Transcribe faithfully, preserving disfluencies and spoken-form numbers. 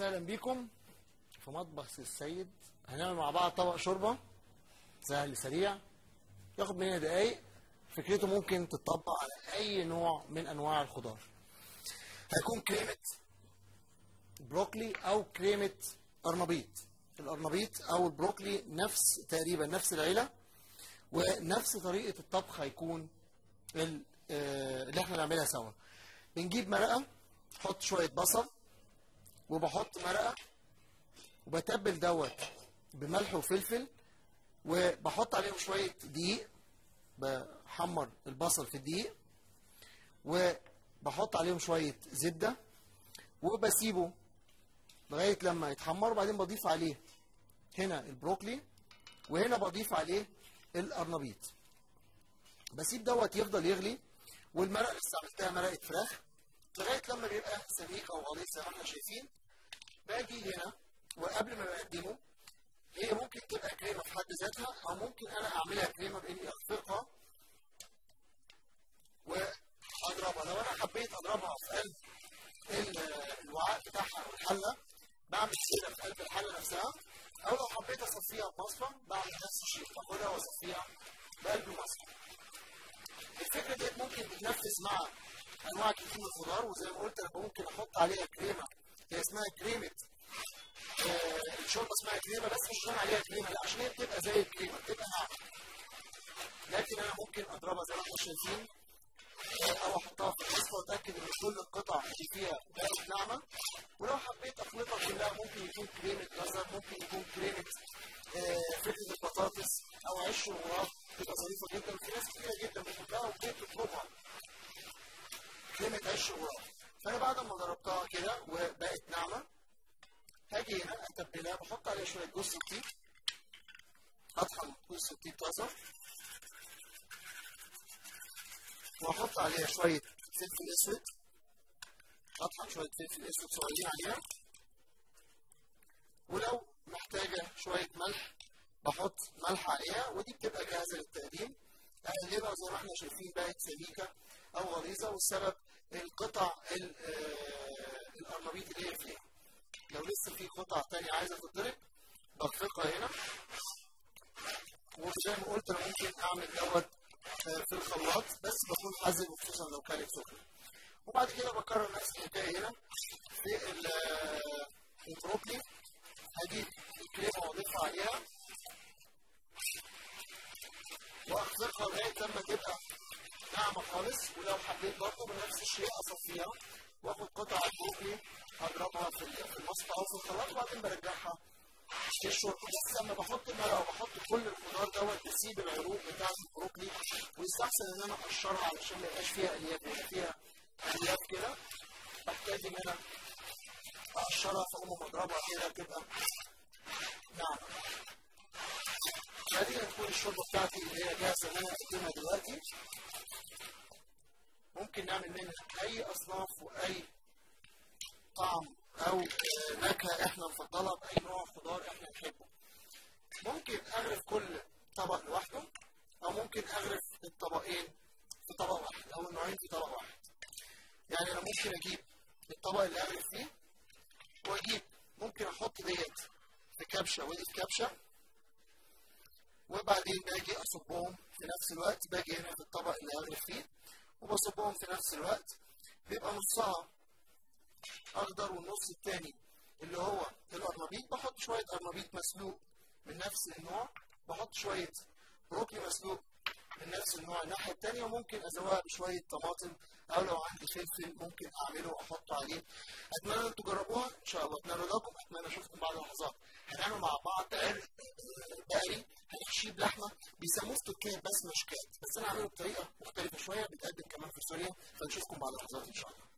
وسهلا بكم في مطبخ سى السيد. هنعمل مع بعض طبق شوربه سهل سريع ياخد مننا دقايق. فكرته ممكن تتطبق على اي نوع من انواع الخضار. هيكون كريمه بروكلي او كريمه قرنبيط. القرنبيط او البروكلي نفس تقريبا نفس العيله ونفس طريقه الطبخ. هيكون اللي احنا نعملها سوا. بنجيب مرقه، حط شويه بصل، وبحط مرقه وبتبل دوت بملح وفلفل، وبحط عليهم شويه دقيق. بحمر البصل في الدقيق وبحط عليهم شويه زبده وبسيبه لغايه لما يتحمر. وبعدين بضيف عليه هنا البروكلي وهنا بضيف عليه القرنبيط. بسيب دوت يفضل يغلي. والمرقه اللي استعملتها مرقه فراخ لغايه لما بيبقى سميك او غليظ زي ما احنا شايفين. باجي هنا وقبل ما بقدمه، هي ممكن تبقى كريمه في حد ذاتها او ممكن انا اعملها كريمه باني اخفقها واضربها. لو انا حبيت اضربها في قلب الوعاء بتاعها او الحله بعمل كده في قلب الحله نفسها، او لو حبيت اصفيها بمصفى بعمل نفس الشيء، باخدها واصفيها بقلب المصفى. الفكره ديت ممكن تتنفذ مع انواع كتير من الخضار، وزي ما قلت انا ممكن احط عليها كريمه هي اسمها كريمه آه الشوربه اسمها كريمه، بس مش هعمل عليها كريمه لا، عشان هي بتبقى زي الكريمه بتبقى ناعمه. لكن انا ممكن اضربها زي ما احنا شايفين او احطها في الوصفه واتاكد ان كل القطع اللي فيها بقت ناعمه. ولو حبيت اخلطها كلها ممكن يكون كريمه جزر، ممكن يكون كريمه آه فكره البطاطس او عيش الغراب، بتبقى ظريفه جدا وفي ناس كتيره جدا بتحبها وممكن تطلبها كريمه عيش الغراب. فانا بعد ما ضربتها كده وبقت ناعمه هاجي هنا اتبلها، بحط عليها شويه جوز الطيب، اطحن جوز الطيب طازه واحط عليها شويه فلفل اسود، اطحن شويه فلفل اسود صغيرين عليها، ولو محتاجه شويه ملح بحط ملح عليها، ودي بتبقى جاهزه للتقديم. اقلبها زي ما احنا شايفين بقت سميكه او غليظه، والسبب القطع القرنبيط اللي هي فيها. لو لسه في قطع تانية عايزه تتضرب بخفقها هنا، وزي ما قلت انا ممكن اعمل دوت في الخلاط بس بكون حذر خصوصا لو كانت سخنه. وبعد كده بكرر نفس الحكايه هنا في البروكلي. هجيب الكريمه واضيفها عليها واخفقها لغايه لما تبقى ناعمه خالص. ولو حبيت برضه بنفس الشيء اصفيها واخد قطع البروكلي اضربها في المصفى او في الخلاط، وبعدين برجعها الشوربه. بس لما بحط المرقه وبحط كل الخضار دوت بسيب العروق بتاعت البروكلي، ويستحسن ان انا اقشرها علشان ما يبقاش فيها الياف. يبقى فيها الياف كده بحتاج ان انا اقشرها، فاقوم بضربها كده تبقى ناعمه. هذه هتكون الشوربه بتاعتي اللي هي جاهزه ان انا اقدمها دلوقتي. ممكن نعمل منها اي اصناف واي طعم او نكهه احنا نفضلها باي نوع خضار احنا نحبه. ممكن اغرف كل طبق لوحده، او ممكن اغرف الطبقين في طبق واحد او النوعين في طبق واحد. يعني انا ممكن اجيب الطبق اللي اغرف فيه واجيب ممكن احط ديت في كبشه ودي في كبشه، وبعدين باجي اصبهم في نفس الوقت. باجي هنا في الطبق اللي اغرف فيه وبصبهم في نفس الوقت. بيبقى نصها اخضر والنص التاني اللي هو القرنبيط. بحط شويه قرنبيط مسلوق من نفس النوع، بحط شويه بروكلي مسلوق من نفس النوع الناحيه التانيه، وممكن ازوقها بشويه طماطم او لو عندي فلفل ممكن اعمله واحطه عليه. اتمنى انتوا تجربوها ان شاء الله. اتمنى لكم اتمنى اشوفكم بعد لحظات. هنعمل مع بعض عرق بقري هنحشيه بلحمه، بيسموه في تركيا بسمشكات، بس انا هعمله بطريقه مختلفه شويه بتقدم كمان في سوريا. فنشوفكم بعد لحظات ان شاء الله.